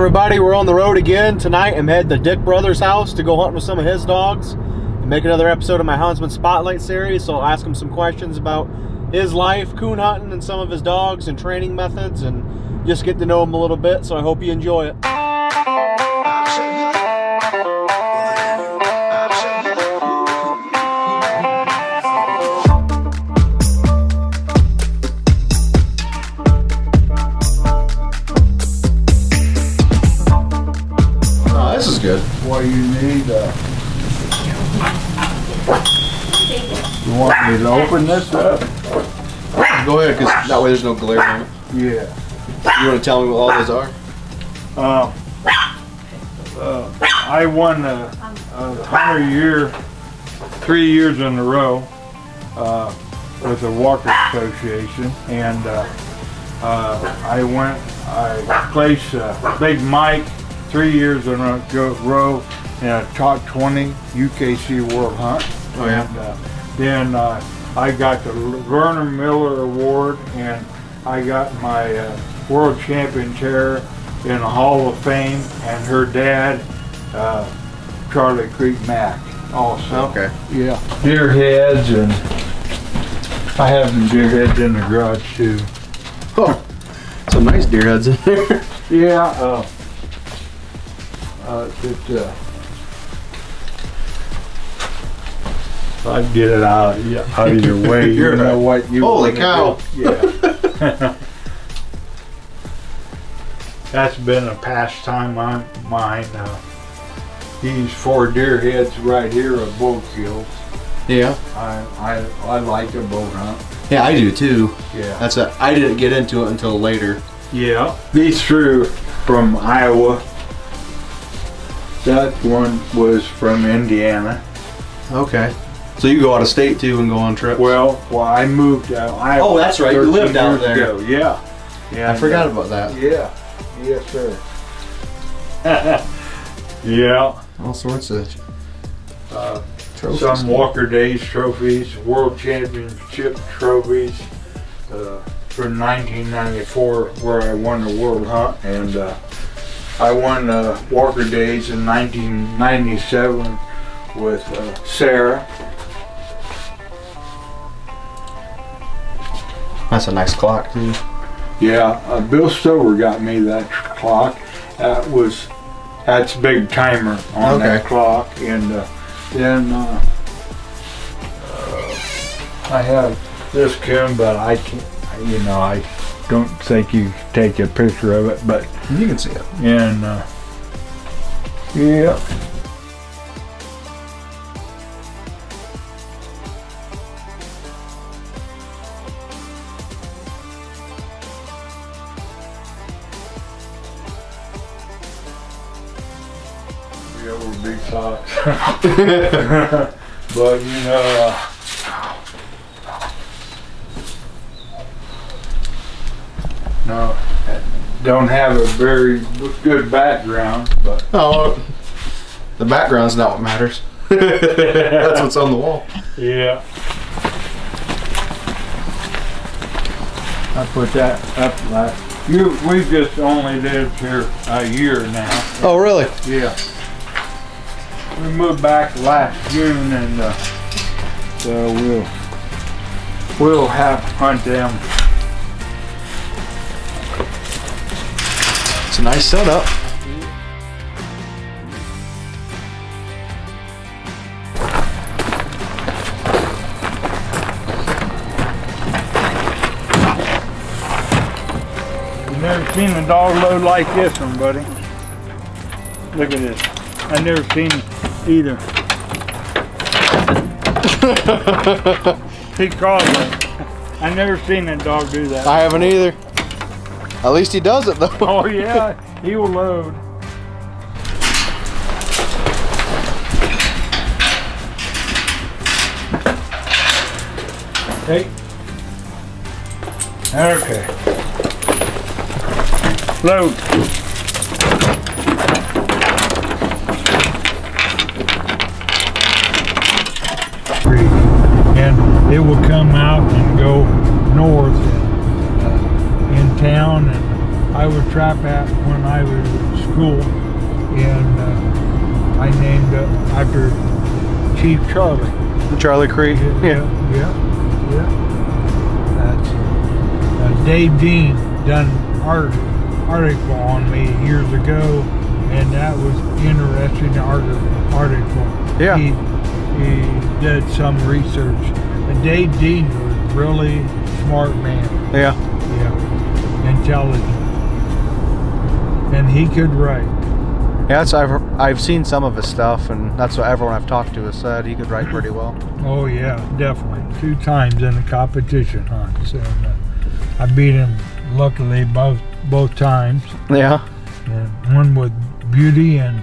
everybody, we're on the road again. Tonight I'm heading to Dick Brothers' house to go hunting with some of his dogs and make another episode of my Houndsman Spotlight series. So I'll ask him some questions about his life, coon hunting, and some of his dogs and training methods, and just get to know him a little bit. So I hope you enjoy it. What you need, you want me to open this up? Go ahead, because that way there's no glare on it. Yeah. You want to tell me what all those are? I won a hunter year 3 years in a row with the Walker's Association, and I placed Big Mike 3 years in a row in a top 20 UKC world hunt. Oh yeah. And, then I got the Verner Miller award, and I got my world champion Tara in the Hall of Fame, and her dad Charlie Creek Mac also. Okay. Yeah. Deer heads, and I have some deer heads in the garage too. Oh, some nice deer heads in there. Yeah. I get it out of your way. You know what you holy cow! Do. Yeah, that's been a pastime on mine. These four deer heads right here are both kills. Yeah, I like a bow hunt. Yeah, I do too. Yeah, that's a I didn't get into it until later. Yeah, these three from Iowa. That one was from Indiana. Okay. So you go out of state too and go on trips? Well I moved out. Oh, that's right. You lived out there. Ago. Yeah. Yeah. I forgot about that. Yeah. Yes, sir. Yeah. All sorts of trophies. Some Walker Days trophies, World Championship trophies from 1994, where I won the World Hunt, and. I won Walker Days in 1997 with Sarah. That's a nice clock too. Yeah, Bill Stover got me that clock. That's big timer on that clock, and then I have this Kim, but I can't. You know I. Don't think you take a picture of it, but you can see it. And yeah. We have big socks, but you know. No, I don't have a very good background, but oh, the background's not what matters. That's what's on the wall. Yeah, I put that up last. We've just only lived here a year now. Oh, really? Yeah. We moved back last June, and so we'll have to hunt them. It's a nice setup. You've never seen a dog load like this one, buddy. Look at this. I've never seen it either. He caught it. I've never seen a dog do that. I haven't either. At least he does it though. Oh yeah, he will load. Hey. Okay. Load. And it will come out and go north. Town and I would trap at when I was in school, and I named it after Chief Charlie. Charlie Creek. Yeah. That's Dave Dean done article on me years ago, and that was interesting article. Yeah. He did some research. And Dave Dean was a really smart man. Yeah. Yeah. Intelligent. And he could write. Yeah, so I've seen some of his stuff, and that's what everyone I've talked to has said. He could write pretty well. Oh yeah, definitely. 2 times in a competition hunts, and I beat him luckily both times. Yeah. And one with Beauty, and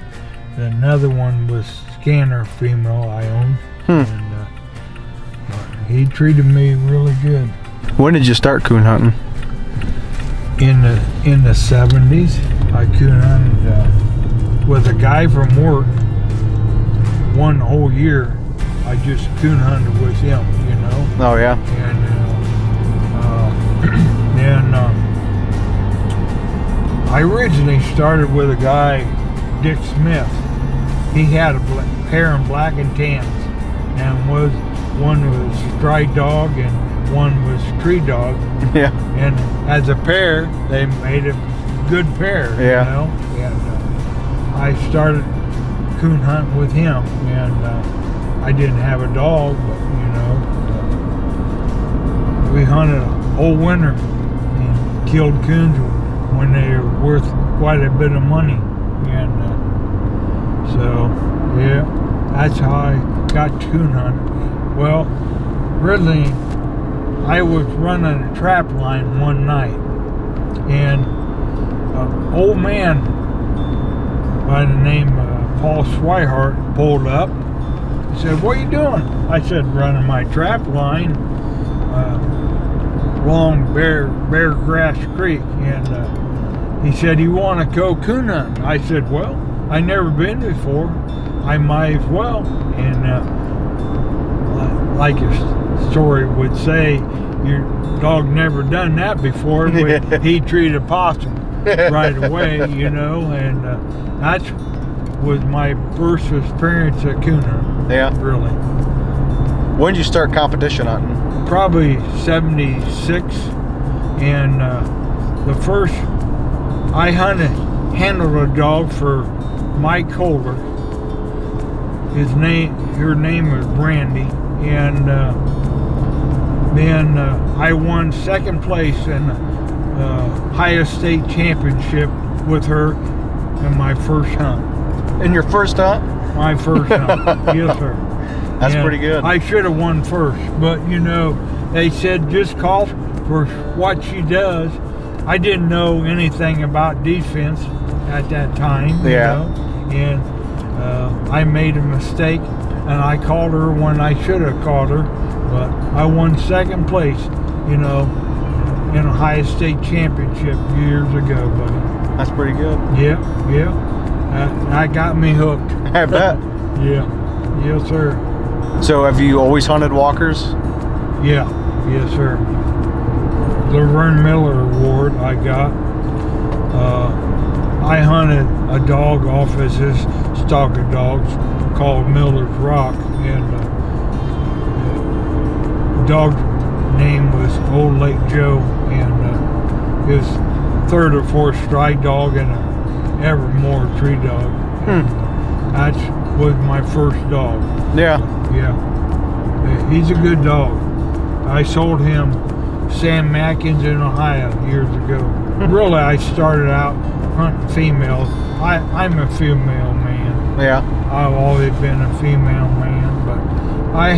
another one was Scanner female I own. Hmm. And he treated me really good. When did you start coon hunting? In the 70s, I coon hunted. With a guy from work, 1 whole year, I just coon hunted with him, you know. Oh yeah. And then I originally started with a guy, Dick Smith. He had a pair of black and tans, and one was stray dog and one was tree dog. Yeah. And as a pair, they made a good pair. Yeah. You know? Yeah. I started coon hunting with him, and I didn't have a dog, but you know, we hunted a whole winter and killed coons when they were worth quite a bit of money, and so yeah, that's how I got coon hunting. Well, really, I was running a trap line one night, and an old man by the name of Paul Swihart pulled up. He said, "What are you doing?" I said, "Running my trap line along Beargrass Creek." And he said, "You want to go coon hunting?" I said, "Well, I never been before. I might as well." And like your story would say, your dog never done that before, but he treated a possum right away, you know, and that was my first experience at coon hunting. Yeah. Really. When did you start competition hunting? Probably 76, and the first I handled a dog for Mike Kohler. Her name was Brandy, and then I won 2nd place in highest state championship with her in my first hunt. In your first hunt? My first hunt, yes sir. That's and pretty good. I should have won first, but you know, they said just call for what she does. I didn't know anything about defense at that time. Yeah. You know? And I made a mistake, and I called her when I should have called her, but I won 2nd place, you know, in a highest state championship years ago, buddy. That's pretty good. Yeah, yeah. That got me hooked. I bet. Yeah. Yes, sir. So have you always hunted Walkers? Yeah. Yes, sir. The Verner Miller Award I got. I hunted a dog off as his stock of dogs called Miller's Rock, and the dog's name was Old Lake Joe, and his 3rd or 4th strike dog and an Evermore tree dog. That was my first dog. Yeah. Yeah. He's a good dog. I sold him Sam Mackins in Ohio years ago. Really, I started out hunting females. I'm a female man. Yeah. I've always been a female man, but I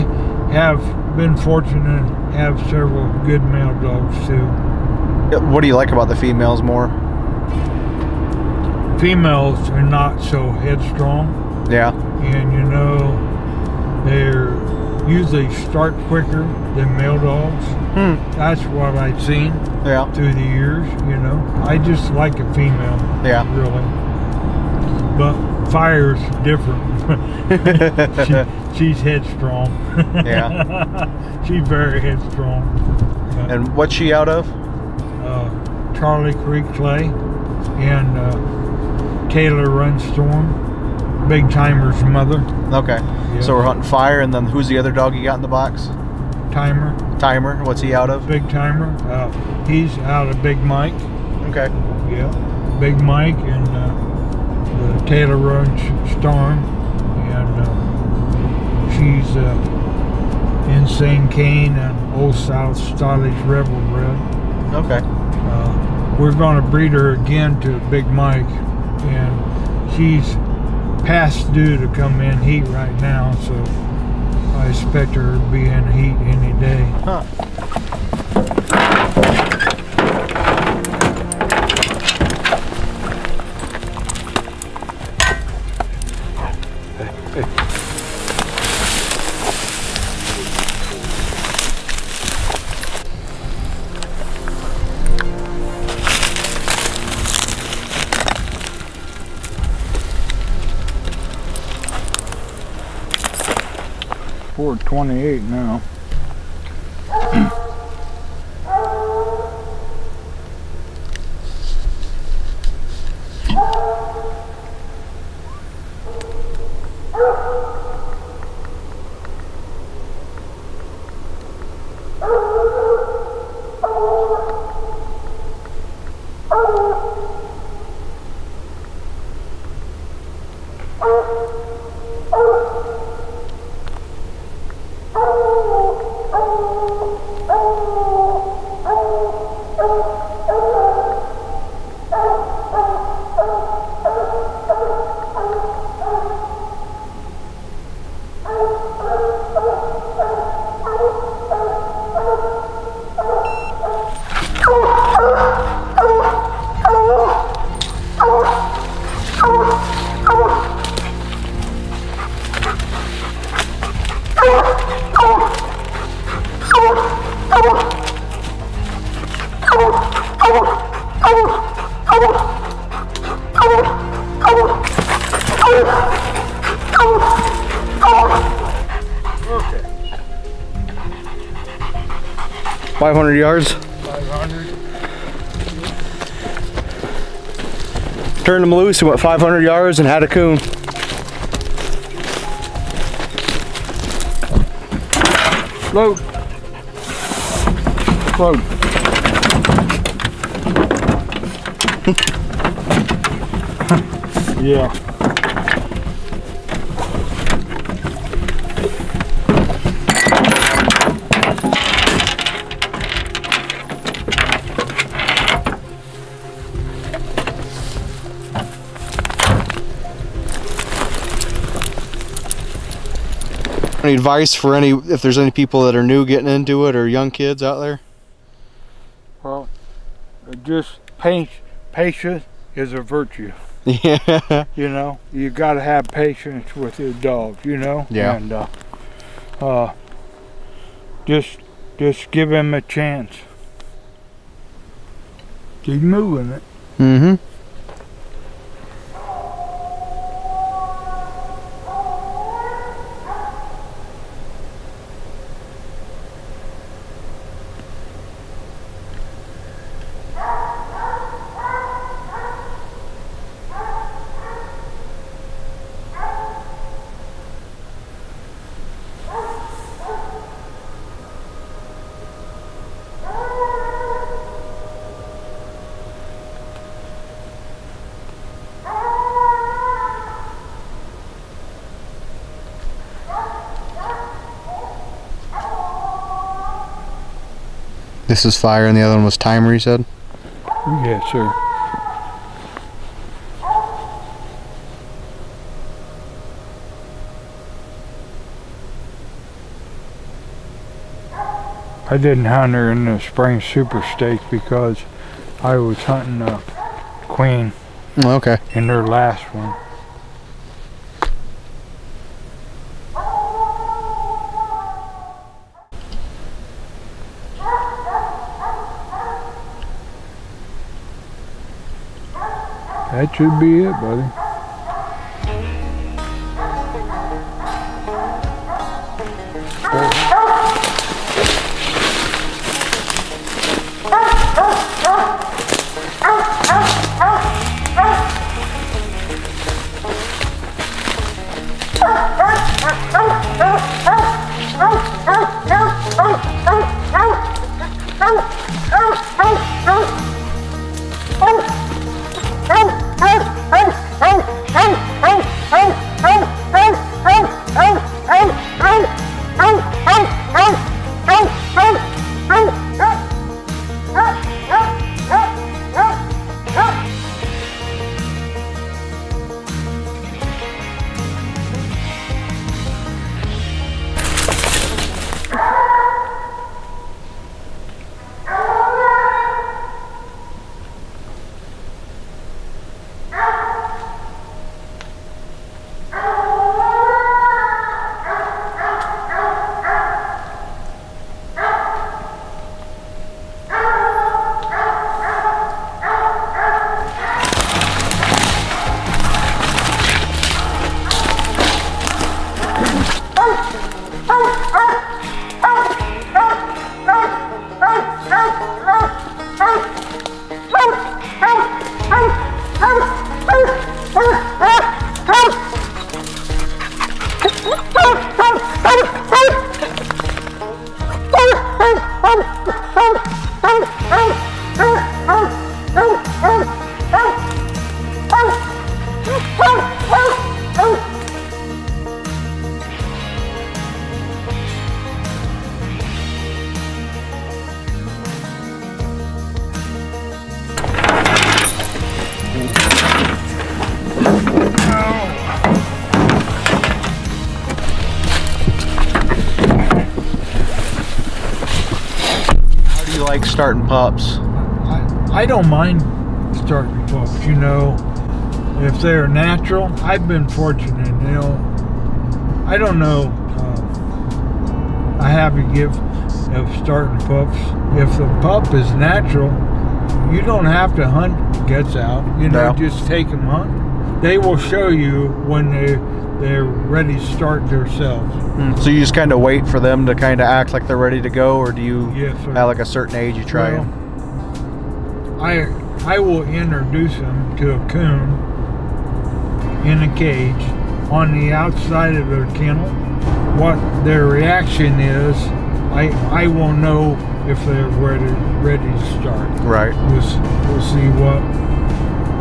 have been fortunate to have several good male dogs too. What do you like about the females more? Females are not so headstrong. Yeah. And you know, they're usually start quicker than male dogs. That's what I've seen. Yeah. Through the years, you know. I just like a female. Yeah. Really. But Fire's different. She's headstrong. Yeah. She's very headstrong. And what's she out of? Charlie Creek Clay and Taylor Runge Storm, Big Timer's mother. Okay. Yeah. So we're hunting fire, and then who's the other dog you got in the box? Timer. Timer. What's he out of? Big Timer. He's out of Big Mike. Okay. Yeah. Big Mike and the Taylor Runge Storm, and she's Insane Cane and Old South Stylish Rebel Bred. Okay. We're going to breed her again to Big Mike, and she's past due to come in heat right now, so I expect her to be in heat any day. Huh. We're 28 now. Okay. 500 yards. 500. Turned him loose. He went 500 yards and had a coon. Load. Load. Yeah. Any advice for any, if there's any people that are new getting into it or young kids out there? Well, just patience is a virtue. Yeah. You know, you got to have patience with your dog, you know. Yeah. And just give him a chance. Keep moving it. Mm-hmm. This is fire, and the other one was timer, you said? Yeah, sure. I didn't hunt her in the spring super stakes because I was hunting a queen. Okay. In her last one. That should be it, buddy. Like starting pups? I don't mind starting pups, you know, if they're natural. I've been fortunate, you know. I don't know, I have a gift of starting pups. If the pup is natural, you don't have to hunt gets out, you know. No. Just take them hunting. They will show you when they're ready to start themselves. So you just kind of wait for them to kind of act like they're ready to go, or do you at like a certain age you try them? I will introduce them to a coon in a cage on the outside of their kennel. What their reaction is, I will know if they're ready to start. Right. We'll see what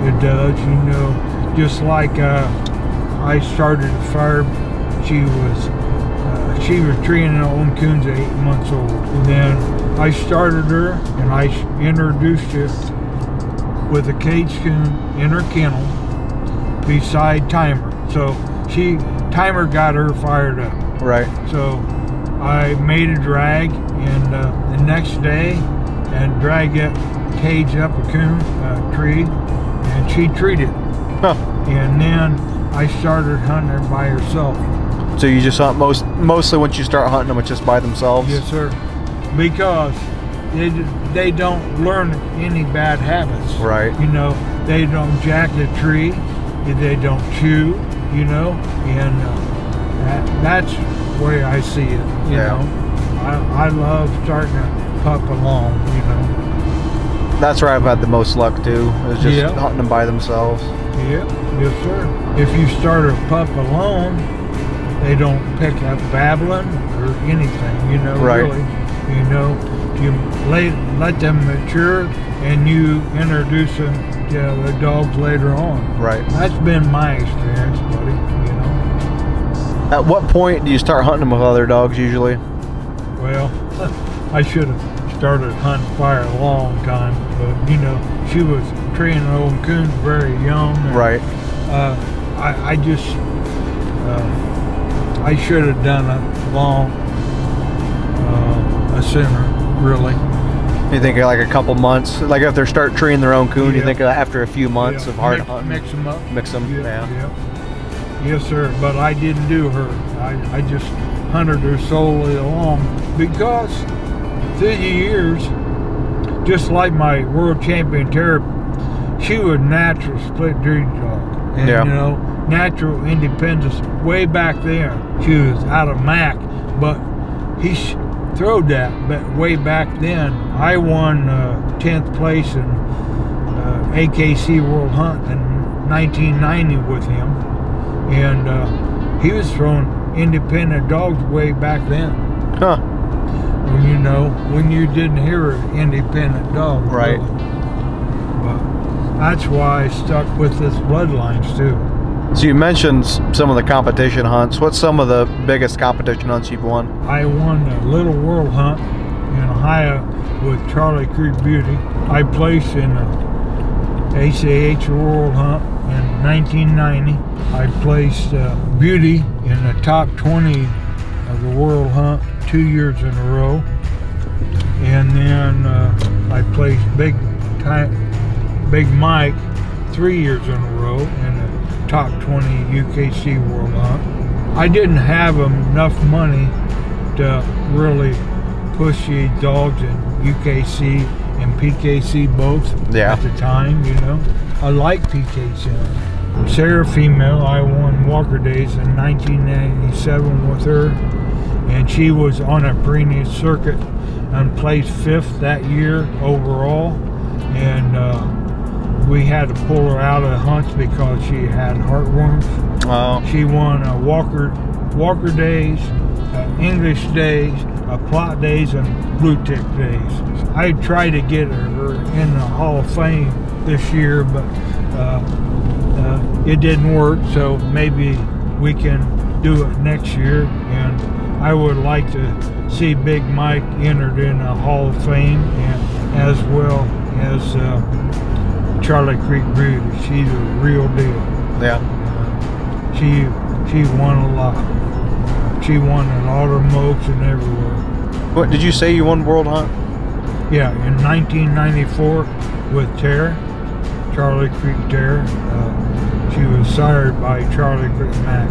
it does, you know. Just like I started a fire. She was treeing her own coons at 8 months old. And then I started her and I introduced her with a cage coon in her kennel beside Timer. So Timer got her fired up. Right. So I made a drag, and the next day and dragged that cage up a coon tree, and she treated. Huh. And then I started hunting her by herself. So you just hunt mostly once you start hunting them, it's just by themselves? Yes, sir. Because they don't learn any bad habits. Right. You know, they don't jack the tree, they don't chew, you know, and that's the way I see it, you know. I love starting a pup along, you know. That's where I've had the most luck too, is just hunting them by themselves. Yeah, yes sir. If you start a pup alone, they don't pick up babbling or anything, you know. Right. Really, you know, you let them mature and you introduce them to the dogs later on. Right. That's been my experience, buddy, you know. At what point do you start hunting them with other dogs usually? Well, I should have started hunting fire a long time, but you know, she was treeing an old coon very young. And, right. I should have done it long sooner, really. You think like a couple months, like if they start treeing their own coon, you think after a few months of hard hunting? Mix them up. Mix them, Yes, sir, but I didn't do her. I just hunted her solely along, because through the years, just like my world champion Tara, she was natural split breed dog, and you know, natural independence. Way back there, she was out of Mac, but he throwed that. But way back then, I won 10th place in AKC World Hunt in 1990 with him, and he was throwing independent dogs way back then. Huh. You know, when you didn't hear an independent dog. Right. But that's why I stuck with this bloodlines too. So you mentioned some of the competition hunts. What's some of the biggest competition hunts you've won? I won a Little World Hunt in Ohio with Charlie Creek Beauty. I placed in a ACH World Hunt in 1990. I placed Beauty in the top 20 of the World Hunt 2 years in a row, and then I placed Big Mike 3 years in a row in the top 20 UKC World Hunt. I didn't have enough money to really push the dogs in UKC and PKC both at the time, you know. I like PKC. Sarah Female, I won Walker Days in 1997 with her, and and she was on a premium circuit and placed 5th that year overall, and we had to pull her out of the hunts because she had heartworms. Wow. She won a Walker Days, English Days, Plot Days, and Blue Tick Days. I tried to get her in the Hall of Fame this year, but it didn't work, so maybe we can do it next year. And I would like to see Big Mike entered in the Hall of Fame, and as well as Charlie Creek Beauty. She's a real deal. Yeah. She won a lot. She won in Automobes and everywhere. What did you say you won World Hunt? Yeah, in 1994 with Tara, Charlie Creek Tara. She was sired by Charlie Creek Mac.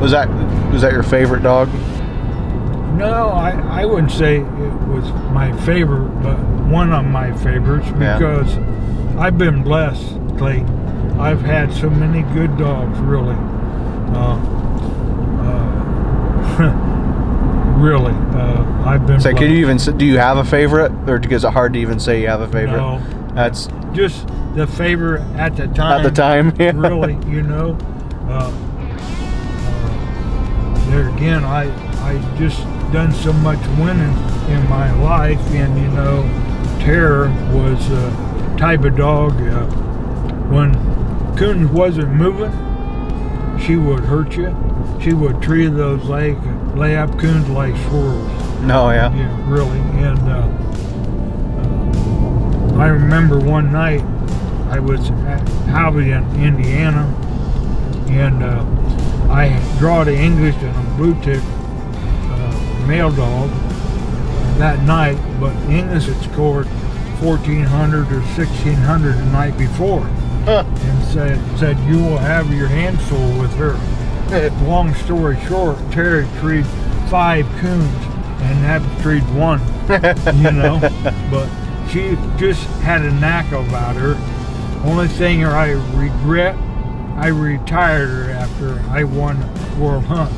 Was that your favorite dog? No, I wouldn't say it was my favorite, but one of my favorites, because I've been blessed, Clay. I've had so many good dogs, really. Really, I've been. So, blessed. Can you even do you have a favorite, or is it hard to even say you have a favorite? No, that's just the favorite at the time. At the time, yeah. Really, you know. There again, I just done so much winning in my life, and you know, Tara was a type of dog. When Coons wasn't moving, she would hurt you. She would treat those lay-up Coons like squirrels. No, yeah. Yeah, really. And I remember one night I was at Howden, Indiana, and I drawed an English and a blue tick male dog that night, but English had scored 1,400 or 1,600 the night before, and said you will have your hands full with her. Long story short, Terry treed 5 coons and had treed 1, you know. But she just had a knack about her. Only thing I regret, I retired her after I won World Hunt.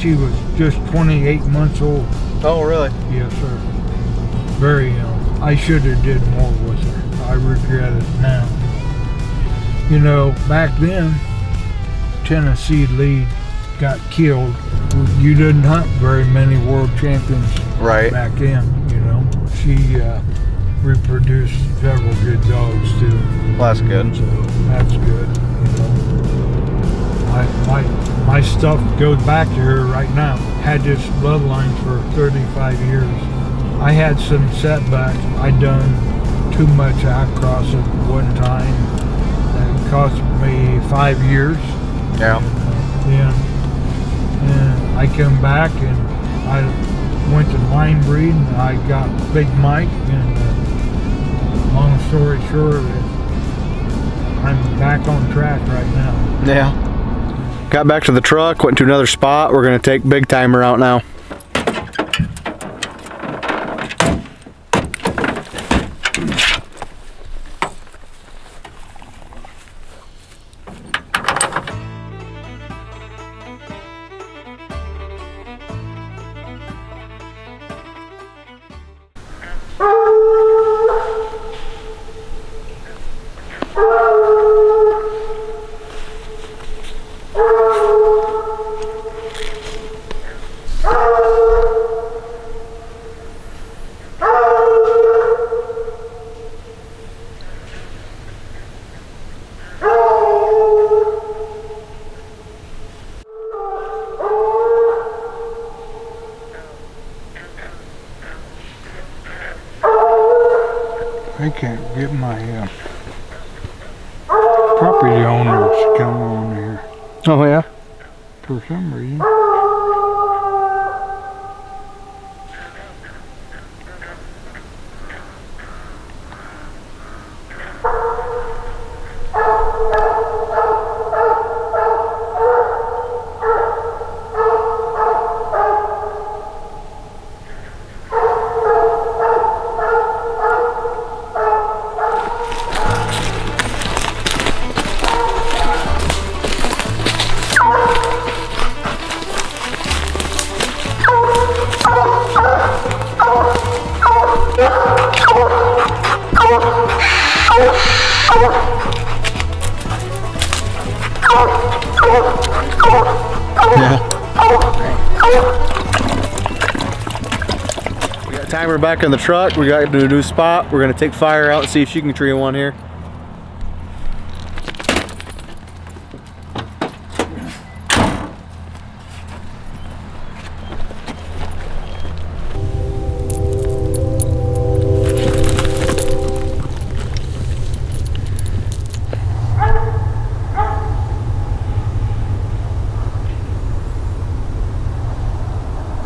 She was just 28 months old. Oh, really? Yes, sir. Very young. I should have did more with her. I regret it now. You know, back then, Tennessee Lead got killed. You didn't hunt very many world champions back then, you know. She reproduced several good dogs too. Well, that's good. So that's good, you know. My stuff goes back to her right now. Had this bloodline for 35 years. I had some setbacks. I done too much outcross at one time. That cost me 5 years. Yeah. And I come back and I went to line breed and I got Big Mike, and long story short, I'm back on track right now. Yeah. Got back to the truck, went to another spot. We're going to take Big Timer out now. I can't get my property owners to come on here. Oh, yeah? For some reason. timer back on the truck. We got to a new spot. We're going to take Fire out and see if she can tree one here.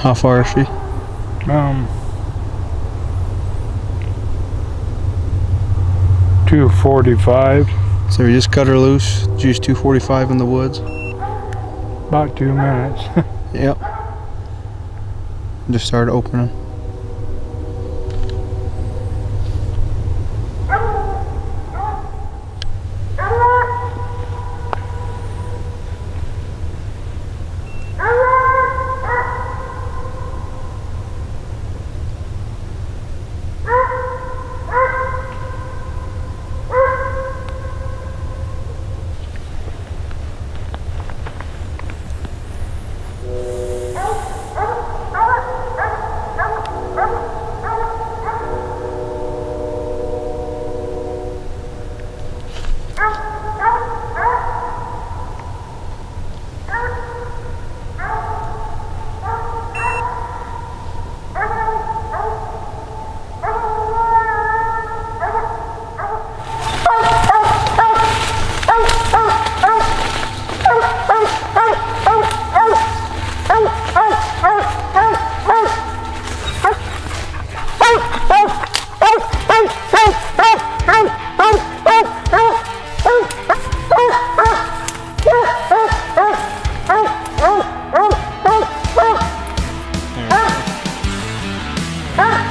How far is she? 245. So we just cut her loose, she's 245 in the woods? About 2 minutes. Yep. Just started opening.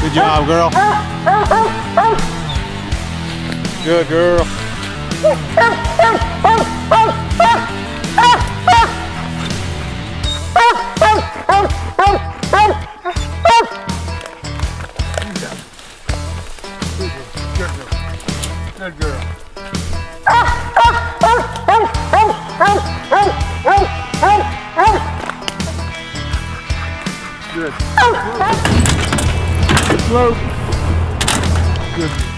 Good job, girl. Good girl. Good girl. Good. Good. Slow. Good.